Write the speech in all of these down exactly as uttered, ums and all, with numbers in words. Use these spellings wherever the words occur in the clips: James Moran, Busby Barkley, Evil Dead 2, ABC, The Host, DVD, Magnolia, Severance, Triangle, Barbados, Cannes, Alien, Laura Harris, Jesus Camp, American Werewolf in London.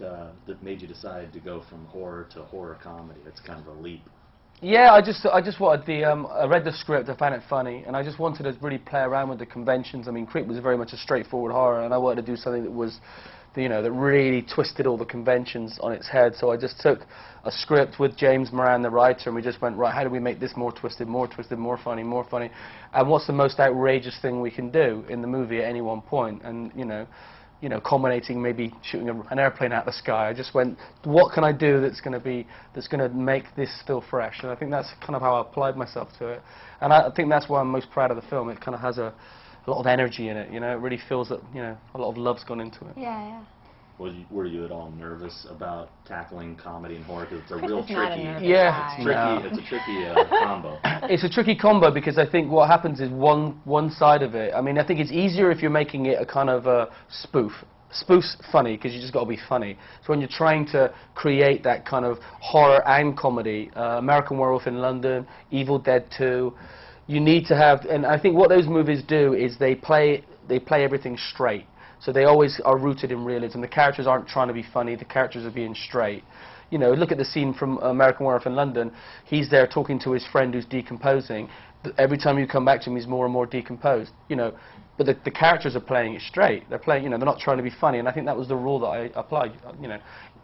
uh, that made you decide to go from horror to horror comedy? It's kind of a leap. Yeah, I just I just wanted the um, I read the script, I found it funny, and I just wanted to really play around with the conventions. I mean, Creep was very much a straightforward horror, and I wanted to do something that was, you know, that really twisted all the conventions on its head. So I just took a script with James Moran, the writer, and we just went, right, how do we make this more twisted, more twisted, more funny, more funny, and what's the most outrageous thing we can do in the movie at any one point? And you know, you know, culminating maybe shooting a, an airplane out of the sky. I just went, what can I do that's going to be, that's going to make this feel fresh? And I think that's kind of how I applied myself to it. And I, I think that's why I'm most proud of the film. It kind of has a, a lot of energy in it. You know, it really feels that, you know, a lot of love's gone into it. Yeah, yeah. Was you, were you at all nervous about tackling comedy and horror? Because it's a real it's tricky, a yeah, it's tricky. No. It's a tricky uh, combo. It's a tricky combo because I think what happens is one one side of it. I mean, I think it's easier if you're making it a kind of a spoof. Spoof's funny because you just got to be funny. So when you're trying to create that kind of horror and comedy, uh, American Werewolf in London, Evil Dead two, you need to have. And I think what those movies do is they play they play everything straight. So they always are rooted in realism. The characters aren't trying to be funny, the characters are being straight. You know, look at the scene from American Werewolf in London. He's there talking to his friend who's decomposing. Every time you come back to him, he's more and more decomposed. You know, but the, the characters are playing it straight. They're playing, you know, they're not trying to be funny. And I think that was the rule that I applied. You know,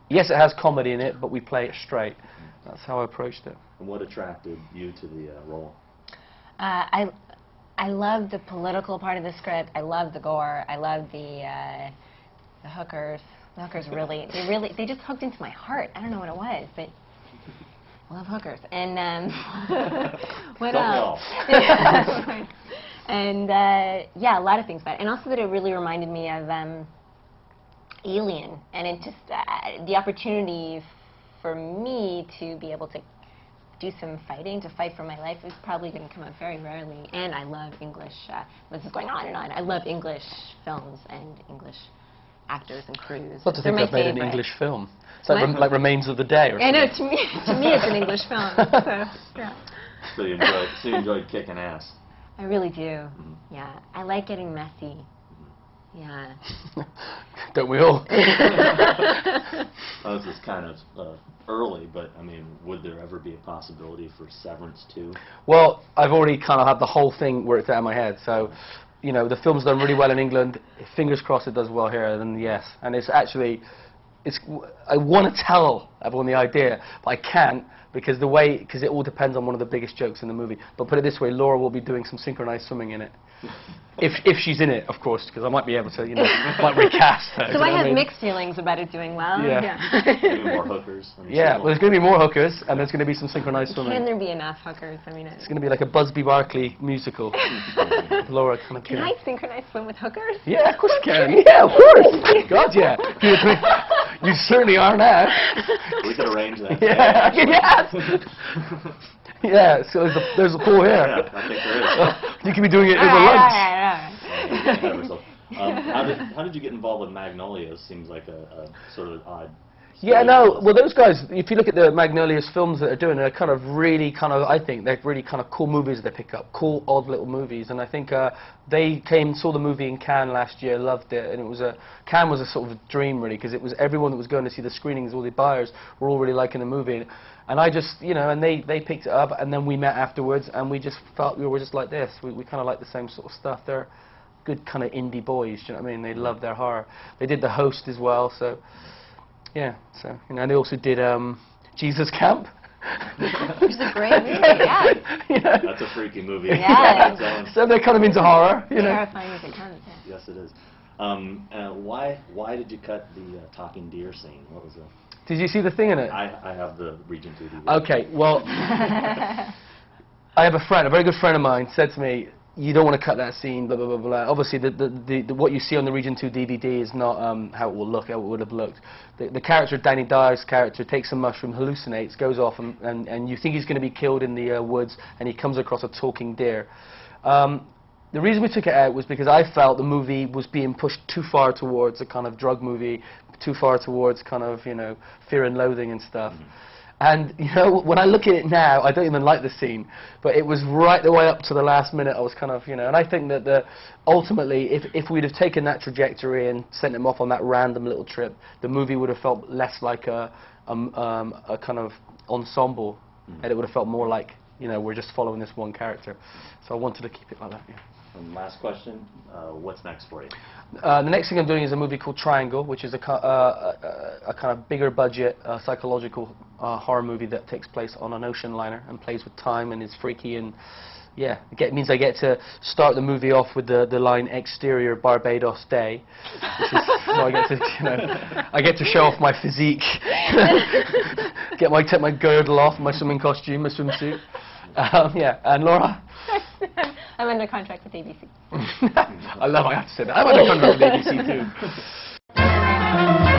yes, it has comedy in it, but we play it straight. That's how I approached it. And what attracted you to the uh, role? Uh, I. I love the political part of the script. I love the gore. I love the uh, the hookers. The hookers really, they really, they just hooked into my heart. I don't know what it was, but I love hookers. And um, what else? And uh, yeah, a lot of things about it. And also that it really reminded me of um, Alien, and it just uh, the opportunity for me to be able to do some fighting, to fight for my life, is probably going to come up very rarely. And I love English, uh, this is going on and on, I love English films and English actors and crews. Well, to think I've made an English film. It's like, rem like Remains of the Day. Or I know, to me, to me it's an English film. So, yeah. So you enjoy, so you enjoy kicking ass. I really do, mm-hmm. Yeah. I like getting messy. Yeah. Don't we all? Well, this is kind of uh, early, but I mean, would there ever be a possibility for Severance two? Well, I've already kind of had the whole thing worked out in my head, so you know, the film's done really well in England. Fingers crossed it does well here, then yes. And it's actually, it's I want to tell everyone the idea, but I can't. Because the way, because it all depends on one of the biggest jokes in the movie. But put it this way, Laura will be doing some synchronized swimming in it, if if she's in it, of course, because I might be able to, you know, might recast her. So I have I mean? mixed feelings about it doing well. Yeah, yeah. More hookers. I mean, yeah, well, there's going to be more hookers, and there's going to be some synchronized swimming. Can there be enough hookers? I mean, it's going to be like a Busby Barkley musical. Laura, kind of. Can I synchronized swim with hookers? Yeah, of course you can. Yeah, of course. God, yeah. You certainly are now. We could arrange that. Yeah. Yeah. Yeah, so there's a, there's a pool here. Yeah, I think there is. You can be doing it all over right, lunch. All right, all right. um, how, did, how did you get involved with Magnolia? It seems like a, a sort of odd... Yeah, no, well those guys, if you look at the Magnolia's films that they're doing, they're kind of really kind of, I think, they're really kind of cool movies they pick up, cool, odd little movies, and I think uh, they came, saw the movie in Cannes last year, loved it, and it was a, Cannes was a sort of a dream really, because it was everyone that was going to see the screenings, all the buyers were all really liking the movie, and, and I just, you know, and they, they picked it up, and then we met afterwards, and we just felt we were just like this, we, we kind of like the same sort of stuff. They're good kind of indie boys, do you know what I mean, they love their horror. They did The Host as well, so... Yeah, so, you know, and they also did um, Jesus Camp. Which is a great movie, yeah. Yeah. That's a freaky movie. Yeah. Yeah. So they're kind of into horror, you know. Terrifying as it comes, yeah. Yes, it is. Um, uh, why, why did you cut the uh, talking deer scene? What was that? Did you see the thing in it? I, I have the Region two D V D. Okay, well, I have a friend, a very good friend of mine, said to me, you don't want to cut that scene, blah, blah, blah, blah. Obviously, the, the, the, the, what you see on the Region two D V D is not um, how it will look, how it would have looked. The, the character, Danny Dyer's character, takes a mushroom, hallucinates, goes off, and, and, and you think he's going to be killed in the uh, woods, and he comes across a talking deer. Um, the reason we took it out was because I felt the movie was being pushed too far towards a kind of drug movie, too far towards kind of, you know, fear and loathing and stuff. Mm-hmm. And, you know, when I look at it now, I don't even like the scene, but it was right the way up to the last minute. I was kind of, you know, and I think that the, ultimately, if, if we'd have taken that trajectory and sent him off on that random little trip, the movie would have felt less like a, um, um, a kind of ensemble, mm-hmm. and it would have felt more like, you know, we're just following this one character. So I wanted to keep it like that, yeah. And last question, uh, what's next for you? Uh, the next thing I'm doing is a movie called Triangle, which is a, uh, a, a kind of bigger budget uh, psychological uh, horror movie that takes place on an ocean liner and plays with time and is freaky and, yeah, it get, means I get to start the movie off with the, the line exterior Barbados day, which is so I get to, you know, I get to show off my physique, get my, take my girdle off, my swimming costume, my swimsuit. Um, yeah, and Laura? I'm under contract with A B C. I love I have to say that. I'm under contract with A B C too.